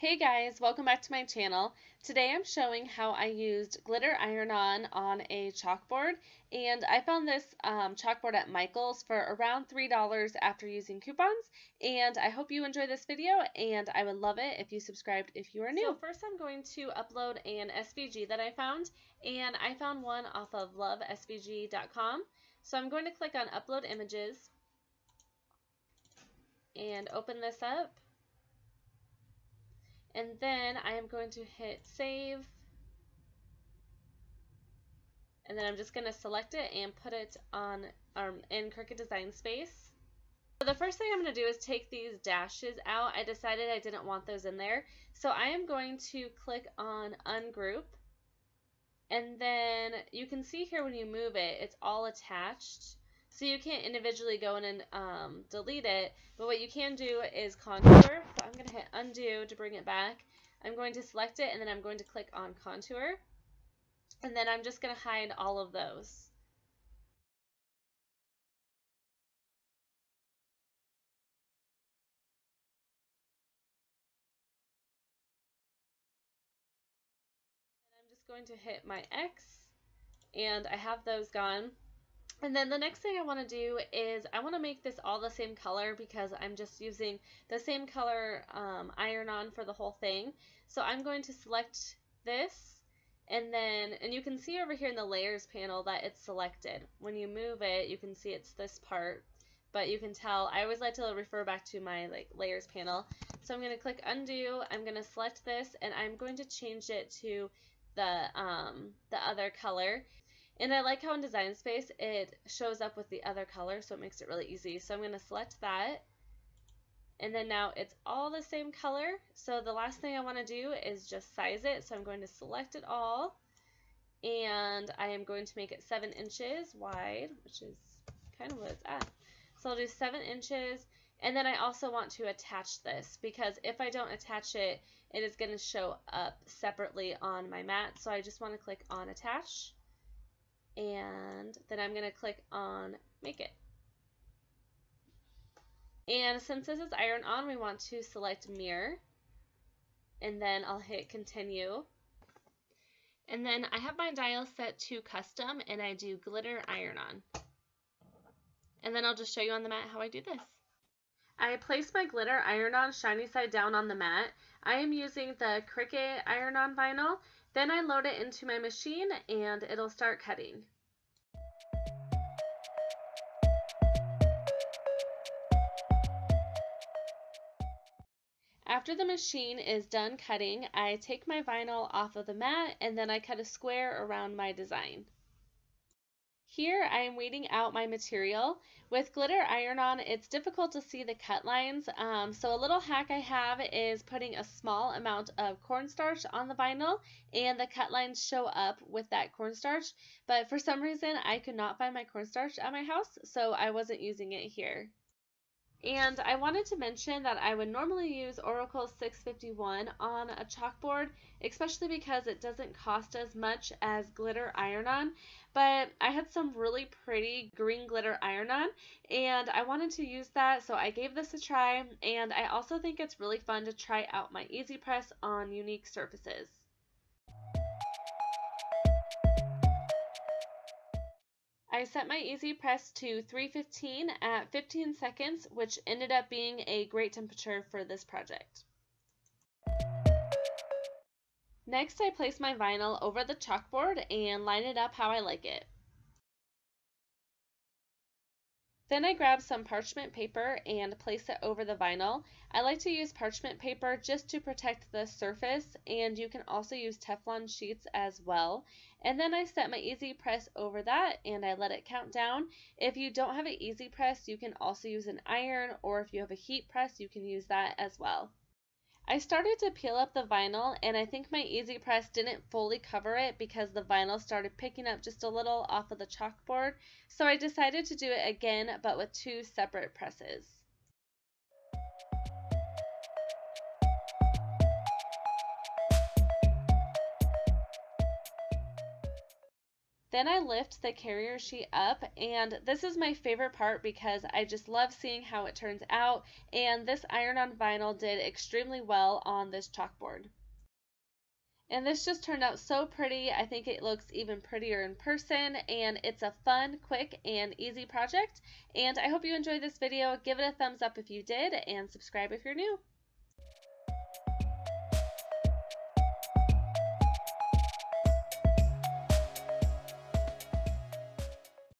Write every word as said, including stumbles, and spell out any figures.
Hey guys, welcome back to my channel. Today I'm showing how I used glitter iron-on on a chalkboard, and I found this um, chalkboard at Michael's for around three dollars after using coupons, and I hope you enjoy this video, and I would love it if you subscribed if you are new. So first I'm going to upload an S V G that I found, and I found one off of love S V G dot com. So I'm going to click on Upload Images and open this up. And then I am going to hit save, and then I'm just going to select it and put it on um, in Cricut Design Space. So the first thing I'm going to do is take these dashes out. I decided I didn't want those in there, so I am going to click on Ungroup, and then you can see here when you move it, it's all attached. So you can't individually go in and um, delete it, but what you can do is contour. So I'm going to hit undo to bring it back. I'm going to select it, and then I'm going to click on contour. And then I'm just going to hide all of those. And I'm just going to hit my X, and I have those gone. And then the next thing I want to do is I want to make this all the same color, because I'm just using the same color um, iron-on for the whole thing. So I'm going to select this, and then and you can see over here in the layers panel that it's selected. When you move it, you can see it's this part, but you can tell I always like to refer back to my like layers panel. So I'm going to click undo. I'm going to select this, and I'm going to change it to the um, the other color. And I like how in Design Space it shows up with the other color, so it makes it really easy. So I'm going to select that, and then now it's all the same color. So the last thing I want to do is just size it. So I'm going to select it all, and I am going to make it seven inches wide, which is kind of what it's at. So I'll do seven inches, and then I also want to attach this, because if I don't attach it, it is going to show up separately on my mat. So I just want to click on Attach. And then I'm going to click on Make It. And since this is iron on, we want to select Mirror. And then I'll hit Continue. And then I have my dial set to Custom, and I do Glitter Iron On. And then I'll just show you on the mat how I do this. I placed my glitter iron on shiny side down on the mat. I am using the Cricut iron on vinyl. Then I load it into my machine, and it'll start cutting. After the machine is done cutting, I take my vinyl off of the mat, and then I cut a square around my design. Here I am weeding out my material. With glitter iron-on, it's difficult to see the cut lines, um, so a little hack I have is putting a small amount of cornstarch on the vinyl, and the cut lines show up with that cornstarch, but for some reason I could not find my cornstarch at my house, so I wasn't using it here. And I wanted to mention that I would normally use Oracle six fifty-one on a chalkboard, especially because it doesn't cost as much as glitter iron-on, but I had some really pretty green glitter iron-on, and I wanted to use that, so I gave this a try, and I also think it's really fun to try out my Easy Press on unique surfaces. I set my Easy Press to three fifteen at fifteen seconds, which ended up being a great temperature for this project. Next, I place my vinyl over the chalkboard and line it up how I like it. Then I grab some parchment paper and place it over the vinyl. I like to use parchment paper just to protect the surface, and you can also use Teflon sheets as well. And then I set my Easy Press over that, and I let it count down. If you don't have an Easy Press, you can also use an iron, or if you have a heat press, you can use that as well. I started to peel up the vinyl, and I think my Easy Press didn't fully cover it because the vinyl started picking up just a little off of the chalkboard, so I decided to do it again, but with two separate presses. Then I lift the carrier sheet up, and this is my favorite part because I just love seeing how it turns out, and this iron-on vinyl did extremely well on this chalkboard. And this just turned out so pretty. I think it looks even prettier in person, and it's a fun, quick, and easy project. And I hope you enjoyed this video. Give it a thumbs up if you did, and subscribe if you're new.